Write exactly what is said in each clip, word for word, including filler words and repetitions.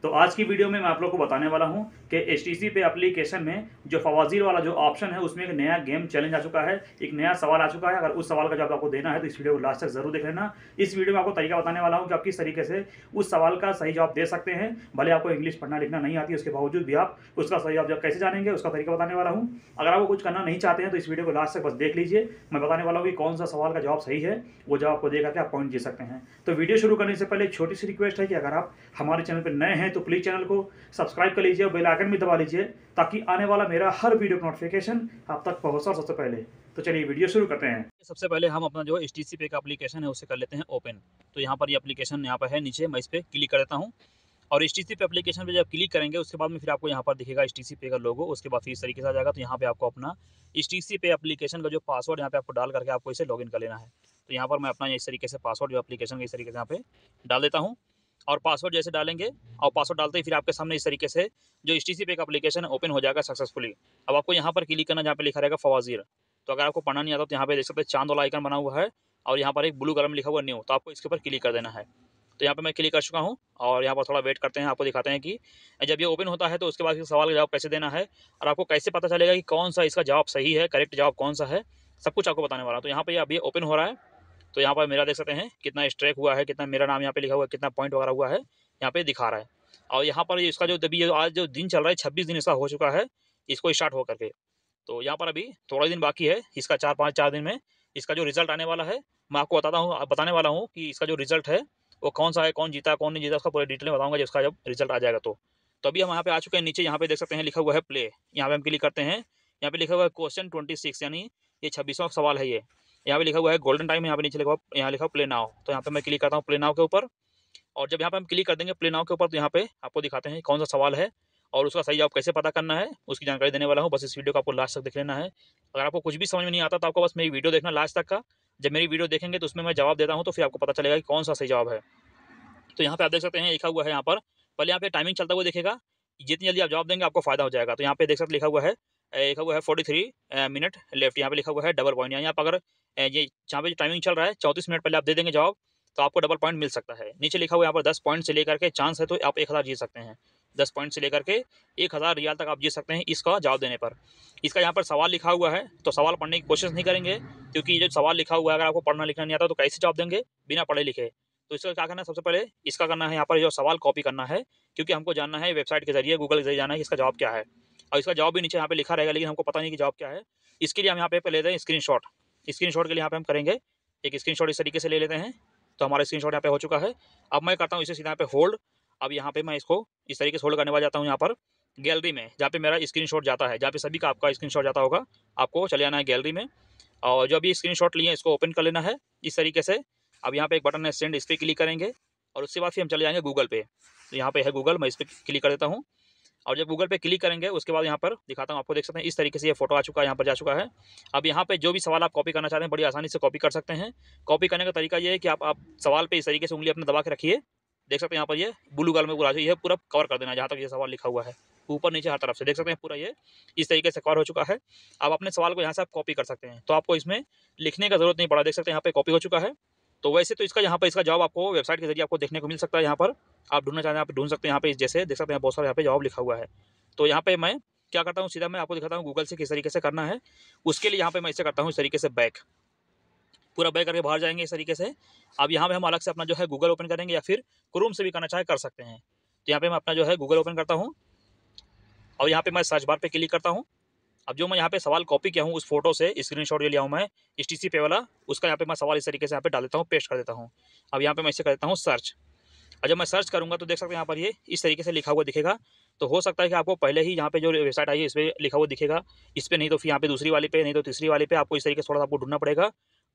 तो आज की वीडियो में मैं आप लोग को बताने वाला हूं कि एस टी सी पे एप्लीकेशन में जो फवाज़िल वाला जो ऑप्शन है उसमें एक नया गेम चैलेंज आ चुका है, एक नया सवाल आ चुका है। अगर उस सवाल का जवाब आपको देना है तो इस वीडियो को लास्ट तक जरूर देख लेना। इस वीडियो में आपको तरीका बताने वाला हूं कि आप किस तरीके से उस सवाल का सही जवाब दे सकते हैं। भले आपको इंग्लिश पढ़ना लिखना नहीं आती, उसके बावजूद भी आप उसका सही जवाब कैसे जानेंगे उसका तरीका बताने वाला हूँ। अगर आपको कुछ करना नहीं चाहते हैं तो इस वीडियो को लास्ट तक बस देख लीजिए। मैं बताने वाला हूँ कि कौन सा सवाल का जवाब सही है, वो जवाब आपको देकर के आप पॉइंट जीत सकते हैं। तो वीडियो शुरू करने से पहले एक छोटी सी रिक्वेस्ट है कि अगर आप हमारे चैनल पर नए हैं तो प्लीज चैनल को सब्सक्राइब कर लीजिए और बेल आइकन भी दबा लीजिए ताकि आने वाला मेरा हर वीडियो का नोटिफिकेशन आप तक पहुंचा सबसे पहले। तो चलिए वीडियो शुरू करते हैं। सबसे पहले हम अपना जो एस टी सी पे का एप्लीकेशन है उसे कर लेते हैं ओपन। तो यहाँ पर ये एप्लीकेशन यहाँ पर है नीचे, मैं इस पर क्लिक कर देता हूँ। और एस टी सी पे एप्लीकेशन पर जब क्लिक करेंगे उसके बाद में फिर आपको यहाँ पर दिखेगा एस टी सी पे का लोगो। उसके बाद फिर इस तरीके से आ जाएगा। तो यहाँ पर आपको अपना एस टी सी पे एप्लीकेशन का जो पासवर्ड यहाँ पे आपको डाल करके आपको इसे लॉग इन कर लेना है। तो यहाँ पर मैं अपना इस तरीके से पासवर्ड जो एप्लीकेशन का इस तरीके से यहाँ पे डाल देता हूँ। और पासवर्ड जैसे डालेंगे और पासवर्ड डालते ही फिर आपके सामने इस तरीके से जो एस टी सी पे का एप्लीकेशन है ओपन हो जाएगा सक्सेसफुली। अब आपको यहाँ पर क्लिक करना जहाँ पे लिखा रहेगा फवाज़िल। तो अगर आपको पढ़ना नहीं आता तो यहाँ पे देख सकते हैं चांद वाला आइकन बना हुआ है और यहाँ पर एक ब्लू कलर में लिखा हुआ न्यू, तो आपको इसके ऊपर क्लिक कर देना है। तो यहाँ पर मैं क्लिक कर चुका हूँ और यहाँ पर थोड़ा वेट करते हैं। आपको दिखाते हैं कि जब ये ओपन होता है तो उसके बाद सवाल का जवाब कैसे देना है और आपको कैसे पता चलेगा कि कौन सा इसका जवाब सही है, करेक्ट जवाब कौन सा है, सब कुछ आपको बताने वाला हूँ। तो यहाँ पर अभी ओपन हो रहा है तो यहाँ पर मेरा देख सकते हैं कितना स्ट्राइक हुआ है, कितना मेरा नाम यहाँ पे लिखा हुआ है, कितना पॉइंट वगैरह हुआ है यहाँ पे दिखा रहा है। और यहाँ पर इसका जो अभी आज जो दिन चल रहा है छब्बीस दिन इसका हो चुका है इसको स्टार्ट हो करके। तो यहाँ पर अभी थोड़ा दिन बाकी है इसका, चार पाँच चार दिन में इसका जो रिजल्ट आने वाला है मैं आपको बताता हूँ बताने वाला हूँ कि इसका जो रिजल्ट है वो कौन सा है, कौन जीता कौन नहीं जीता उसका पूरे डिटेल में बताऊँगा जब इसका जब रिजल्ट आ जाएगा। तो अभी हम यहाँ पे आ चुके हैं नीचे, यहाँ पे देख सकते हैं लिखा हुआ है प्ले। यहाँ पे हम क्लिक करते हैं, यहाँ पे लिखा हुआ है क्वेश्चन ट्वेंटी सिक्स यानी ये छब्बीसवां सवाल है। ये यहाँ पे लिखा हुआ है गोल्डन टाइम, यहाँ पे नीचे लिखा हुआ यहाँ लिखा हुआ प्ले नाउ। तो यहाँ पे मैं क्लिक करता हूँ प्ले नाउ के ऊपर और जब यहाँ पे हम क्लिक कर देंगे प्ले नाउ के ऊपर तो यहाँ पे आपको दिखाते हैं कौन सा सवाल है और उसका सही जवाब कैसे पता करना है उसकी जानकारी देने वाला हूँ। बस इस वीडियो को आपको लास्ट तक देख लेना है। अगर आपको कुछ भी समझ में नहीं आता तो आपको बस मेरी वीडियो देखना लास्ट तक का। जब मेरी वीडियो देखेंगे तो उसमें मैं जवाब देता हूँ तो फिर आपको पता चलेगा कि कौन सा सही जवाब है। तो यहाँ पे आप देख सकते हैं लिखा हुआ है यहाँ पर पहले यहाँ पे टाइमिंग चलता हुआ देखेगा, जितनी जल्दी आप जवाब देंगे आपको फायदा हो जाएगा। तो यहाँ पे देख सकते लिखा हुआ है लिखा हुआ है फोर्टी थ्री मिनट लेफ्ट, यहाँ पे लिखा हुआ है डबल पॉइंट। यहाँ पर अगर ये यहाँ पे टाइमिंग चल रहा है चौंतीस मिनट पहले आप दे देंगे जवाब तो आपको डबल पॉइंट मिल सकता है। नीचे लिखा हुआ है यहाँ पर दस पॉइंट से लेकर के चांस है तो आप एक हज़ार जीत सकते हैं। दस पॉइंट से लेकर के एक हज़ार रियाल तक आप जीत सकते हैं इसका जवाब देने पर। इसका यहाँ पर सवाल लिखा हुआ है तो सवाल पढ़ने की कोशिश नहीं करेंगे क्योंकि जो सवाल लिखा हुआ है अगर आपको पढ़ना लिखना नहीं आता तो कैसे जवाब देंगे बिना पढ़े लिखे। तो इसका क्या करना है, सबसे पहले इसका करना है यहाँ पर जो सवाल कॉपी करना है क्योंकि हमको जानना है वेबसाइट के जरिए गूगल के जरिए जाना है इसका जवाब क्या है। और इसका जवाब भी नीचे यहाँ पे लिखा रहेगा लेकिन हमको पता नहीं कि जवाब क्या है। इसके लिए हम यहाँ पे ले लेते हैं स्क्रीनशॉट। स्क्रीनशॉट के लिए यहाँ पे हम करेंगे एक स्क्रीनशॉट इस तरीके से ले लेते हैं। तो हमारा स्क्रीनशॉट यहाँ पे हो चुका है। अब मैं करता हूँ इसे सीधा यहाँ पे होल्ड। अब यहाँ पे मैं इसको इस तरीके से होल्ड करने वाला जाता हूँ यहाँ पर गैलरी में जहाँ पे मेरा स्क्रीनशॉट जाता है, जहाँ पे सभी का आपका स्क्रीनशॉट जाता होगा। आपको चले आना है गैलरी में और जो अभी स्क्रीनशॉट लिए इसको ओपन कर लेना है इस तरीके से। अब यहाँ पे एक बटन है सेंड, इस पर क्लिक करेंगे और उसके बाद फिर हम चले जाएंगे गूगल पे। तो यहाँ पे है गूगल, मैं इस पर क्लिक कर देता हूँ और जब गूगल पे क्लिक करेंगे उसके बाद यहाँ पर दिखाता हूँ आपको। देख सकते हैं इस तरीके से ये फोटो आ चुका है, यहाँ पर जा चुका है। अब यहाँ पे जो भी सवाल आप कॉपी करना चाहते हैं बड़ी आसानी से कॉपी कर सकते हैं। कॉपी करने का तरीका ये है कि आप आप सवाल पे इस तरीके से उंगली अपने दबा के रखिए। देख सकते हैं यहाँ पर ये ब्लू कलर में पूरा ये पूरा कवर कर देना जहाँ तक ये सवाल लिखा हुआ है, ऊपर नीचे हर तरफ से देख सकते हैं पूरा ये इस तरीके से कवर हो चुका है। आप अपने सवाल को यहाँ से आप कॉपी कर सकते हैं तो आपको इसमें लिखने का जरूरत नहीं पड़ा। देख सकते हैं यहाँ पर कॉपी हो चुका है। तो वैसे तो इसका यहाँ पर इसका जवाब आपको वेबसाइट के जरिए आपको देखने को मिल सकता है। यहाँ पर आप ढूंढना चाहते हैं आप ढूंढ सकते हैं। यहाँ पे जैसे देख सकते हैं बहुत सारे यहाँ पे जवाब लिखा हुआ है। तो यहाँ पे मैं क्या करता हूँ सीधा मैं आपको दिखाता हूँ गूगल से किस तरीके से करना है। उसके लिए यहाँ पे मैं इसे करता हूँ इस तरीके से बैक, पूरा बैक करके बाहर जाएंगे इस तरीके से। अब यहाँ पे हम अलग से अपना जो है गूगल ओपन करेंगे या फिर क्रोम से भी करना चाहे कर सकते हैं। तो यहाँ पे मैं अपना जो है गूगल ओपन करता हूँ और यहाँ पे मैं सर्च बार पे क्लिक करता हूँ। अब जो मैं यहाँ पे सवाल कॉपी किया हूँ उस फोटो से स्क्रीनशॉट जो लिया हूँ मैं एस टी सी पे वाला, उसका यहाँ पे मैं सवाल इस तरीके से यहाँ पे डाल देता हूँ, पेस्ट कर देता हूँ। अब यहाँ पे मैं इसे कर देता हूँ सर्च। और जब मैं सर्च करूँगा तो देख सकते हैं यहाँ पर ये इस तरीके से लिखा हुआ दिखेगा। तो हो सकता है कि आपको पहले ही यहाँ पे जो वेबसाइट आई है इस पर लिखा हुआ दिखेगा इस पर, नहीं तो फिर यहाँ पे दूसरी वाली पे, नहीं तो तीसरी वाली पे आपको इस तरीके से थोड़ा सा आपको ढूंढना पड़ेगा।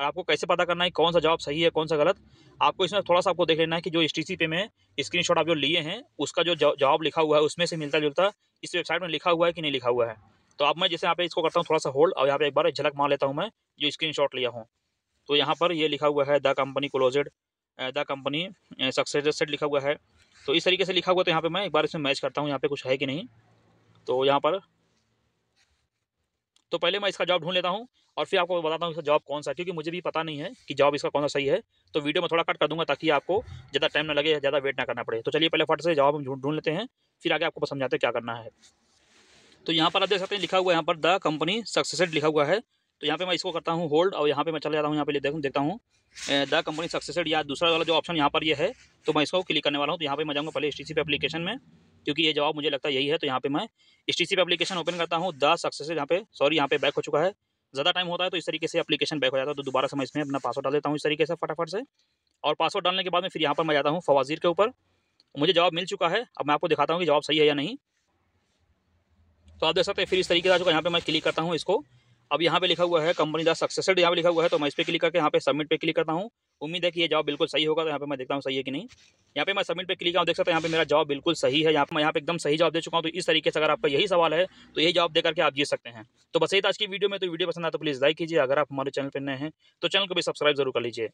और आपको कैसे पता करना है कौन सा जवाब सही है कौन सा गलत, आपको इसमें थोड़ा सा आपको देख लेना है कि जो एस टी सी पे में स्क्रीनशॉट आप जो लिए हैं उसका जो जवाब लिखा हुआ है उसमें से मिलता जुलता इस वेबसाइट में लिखा हुआ है कि नहीं लिखा हुआ है। तो अब मैं जैसे यहाँ पे इसको करता हूँ थोड़ा सा होल्ड और यहाँ पे एक बार झलक मार लेता हूँ मैं जो स्क्रीनशॉट लिया हूँ। तो यहाँ पर ये लिखा हुआ है the company closed, the company succeeded लिखा हुआ है। तो इस तरीके से लिखा हुआ तो यहाँ पे मैं एक बार इसमें मैच करता हूँ यहाँ पे कुछ है कि नहीं। तो यहाँ पर तो पहले मैं इसका जवाब ढूंढ लेता हूँ और फिर आपको बताता हूँ इसका जॉब कौन सा है, क्योंकि मुझे भी पता नहीं है कि जॉब इसका कौन सा सही है। तो वीडियो में थोड़ा कट कर दूंगा ताकि आपको ज़्यादा टाइम ना लगे, ज़्यादा वेट ना करना पड़े। तो चलिए पहले फट से जॉब हम ढूंढ लेते हैं, फिर आगे आपको समझाते हैं क्या करना है। तो यहाँ पर आप देख सकते हैं लिखा हुआ है यहाँ पर द कंपनी सक्सेसेड लिखा हुआ है। तो यहाँ पे मैं इसको करता हूँ होल्ड और यहाँ पे मैं चला जाता हूँ, यहाँ पे देखूँ देखता हूँ द कंपनी सक्सेसेड या दूसरा वाला जो ऑप्शन यहाँ पर ये यह है, तो मैं इसको क्लिक करने वाला हूँ। तो यहाँ पे मैं जाऊँगा पहले एसटीसी पे एप्लीकेशन में, क्योंकि ये जवाब मुझे लगता है यही है। तो यहाँ पे मैं एसटीसी पे एप्लीकेशन ओपन करता हूँ द सक्सेसेड, यहाँ पे सॉरी यहाँ पे बैक हो चुका है, ज़्यादा टाइम होता है तो इस तरीके से एप्लीकेशन बैक हो जाता है। तो दोबारा से मैं इसमें अपना पासवर्ड डाल देता हूँ इस तरीके से फटाफट से, और पासवर्ड डालने के बाद में फिर यहाँ पर मैं जाता हूँ फवाज़िल के ऊपर। मुझे जवाब मिल चुका है, अब मैं आपको दिखाता हूँ कि जवाब सही है या नहीं। तो आप देख सकते हैं फिर इस तरीके से आ चुका, यहाँ पे मैं क्लिक करता हूँ इसको। अब यहाँ पे लिखा हुआ है कंपनी द सक्सेसेड यहाँ पे लिखा हुआ है, तो मैं इस पर क्लिक करके यहाँ पे सबमिट पे क्लिक करता हूँ। उम्मीद है कि ये जॉब बिल्कुल सही होगा। तो यहाँ पे मैं देखता हूँ सही है कि नहीं। यहाँ पे मैं सबमिट पे क्लिक किया, देख सकते हैं यहाँ पे मेरा जॉब बिल्कुल सही है। यहाँ पे मैं यहाँ पे एकदम सही जॉब दे चुका हूँ। तो इस तरीके से अगर आपका यही सवाल है तो यही जॉब देकर के आप जीत सकते हैं। तो बस यही था आज की वीडियो में। तो वीडियो पसंद आता तो प्लीज़ लाइक कीजिए। अगर आप हमारे चैनल पर नए हैं तो चैनल को भी सब्सक्राइब जरूर कर लीजिए।